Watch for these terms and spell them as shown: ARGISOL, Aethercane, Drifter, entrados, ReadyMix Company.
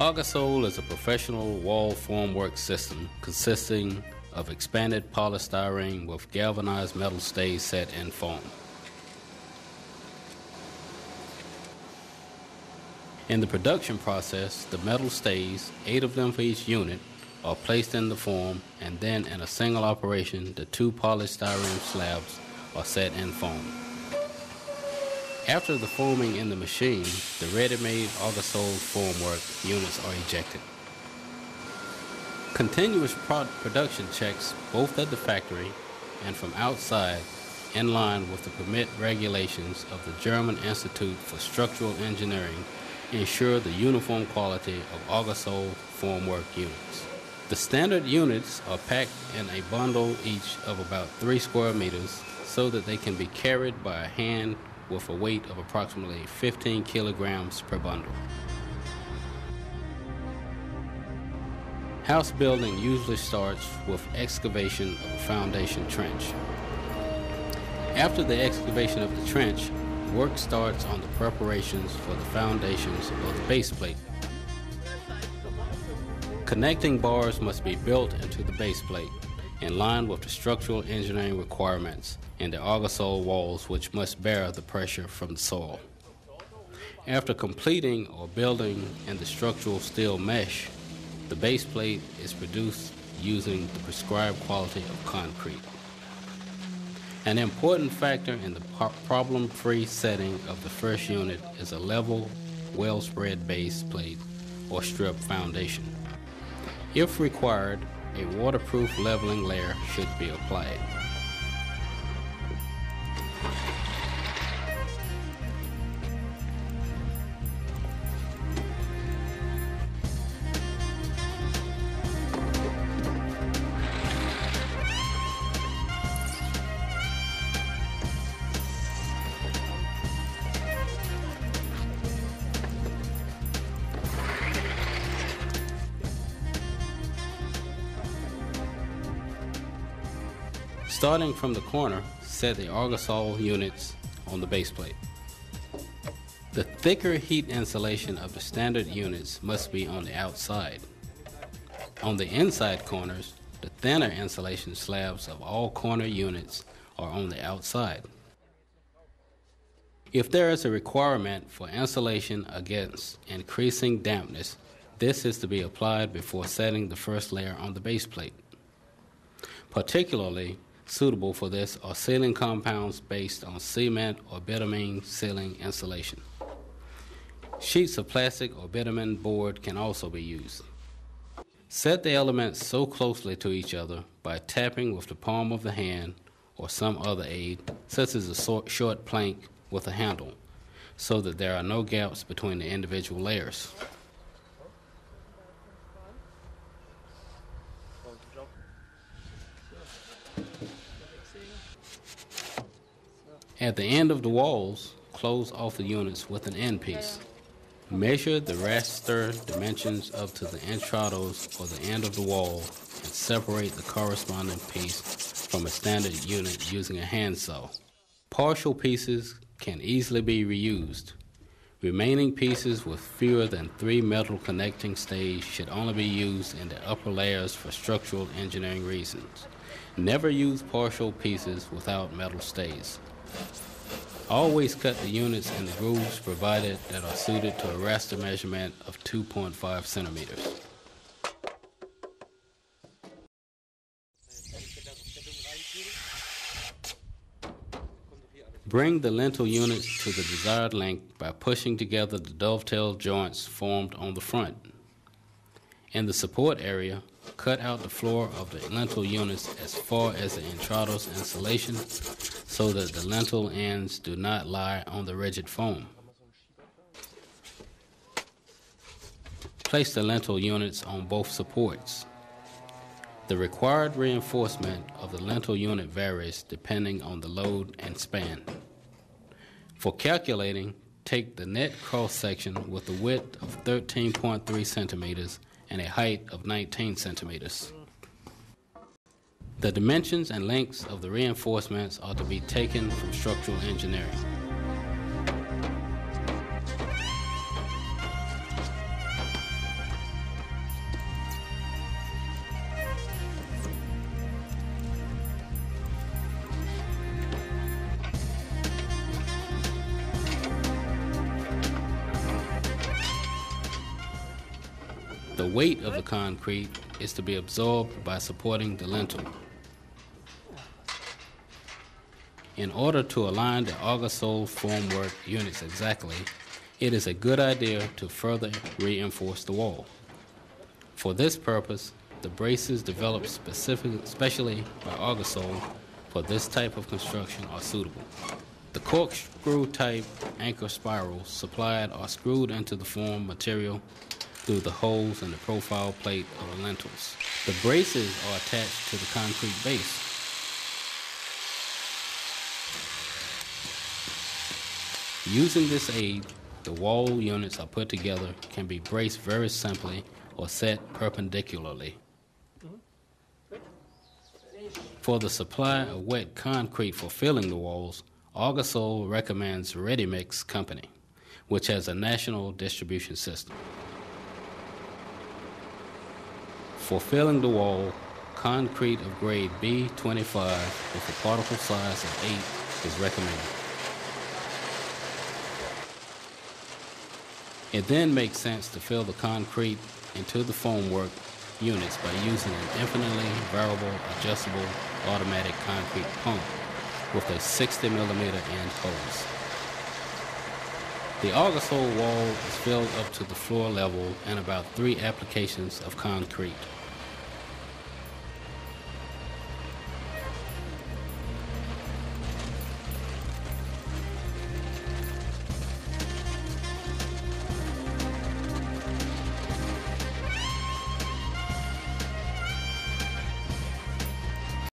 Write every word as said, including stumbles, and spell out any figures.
ARGISOL is a professional wall formwork system consisting of expanded polystyrene with galvanized metal stays set in foam. In the production process, the metal stays, eight of them for each unit, are placed in the form, and then in a single operation, the two polystyrene slabs are set in foam. After the foaming in the machine, the ready-made ARGISOL formwork units are ejected. Continuous production checks, both at the factory and from outside, in line with the permit regulations of the German Institute for Structural Engineering, ensure the uniform quality of ARGISOL formwork units. The standard units are packed in a bundle each of about three square meters so that they can be carried by hand with a weight of approximately fifteen kilograms per bundle. House building usually starts with excavation of a foundation trench. After the excavation of the trench, work starts on the preparations for the foundations or the base plate. Connecting bars must be built into the base plate in line with the structural engineering requirements and the ARGISOL walls, which must bear the pressure from the soil. After completing or building in the structural steel mesh, the base plate is produced using the prescribed quality of concrete. An important factor in the problem-free setting of the first unit is a level, well-spread base plate or strip foundation. If required, a waterproof leveling layer should be applied. Starting from the corner, set the ARGISOL units on the base plate. The thicker heat insulation of the standard units must be on the outside. On the inside corners, the thinner insulation slabs of all corner units are on the outside. If there is a requirement for insulation against increasing dampness, this is to be applied before setting the first layer on the base plate. Particularly suitable for this are sealing compounds based on cement or bitumen sealing insulation. Sheets of plastic or bitumen board can also be used. Set the elements so closely to each other by tapping with the palm of the hand or some other aid, such as a short plank with a handle, so that there are no gaps between the individual layers. At the end of the walls, close off the units with an end piece. Measure the raster dimensions up to the entrados or the end of the wall and separate the corresponding piece from a standard unit using a handsaw. Partial pieces can easily be reused. Remaining pieces with fewer than three metal connecting stays should only be used in the upper layers for structural engineering reasons. Never use partial pieces without metal stays. Always cut the units in the grooves provided that are suited to a raster measurement of two point five centimeters. Bring the lintel units to the desired length by pushing together the dovetail joints formed on the front. In the support area, cut out the floor of the lintel units as far as the entrados insulation so that the lintel ends do not lie on the rigid foam. Place the lintel units on both supports. The required reinforcement of the lintel unit varies depending on the load and span. For calculating, take the net cross-section with a width of thirteen point three centimeters and a height of nineteen centimeters. The dimensions and lengths of the reinforcements are to be taken from structural engineering. weight of the concrete is to be absorbed by supporting the lintel. In order to align the ARGISOL formwork units exactly, it is a good idea to further reinforce the wall. For this purpose, the braces developed specific, specially by ARGISOL for this type of construction are suitable. The corkscrew type anchor spirals supplied are screwed into the formed material through the holes in the profile plate of the lintels. The braces are attached to the concrete base. Using this aid, the wall units are put together, can be braced very simply or set perpendicularly. For the supply of wet concrete for filling the walls, ARGISOL recommends ReadyMix Company, which has a national distribution system. For filling the wall, concrete of grade B twenty-five with a particle size of eight is recommended. It then makes sense to fill the concrete into the formwork units by using an infinitely variable, adjustable, automatic concrete pump with a sixty millimeter end hose. The ARGISOL wall is filled up to the floor level in about three applications of concrete.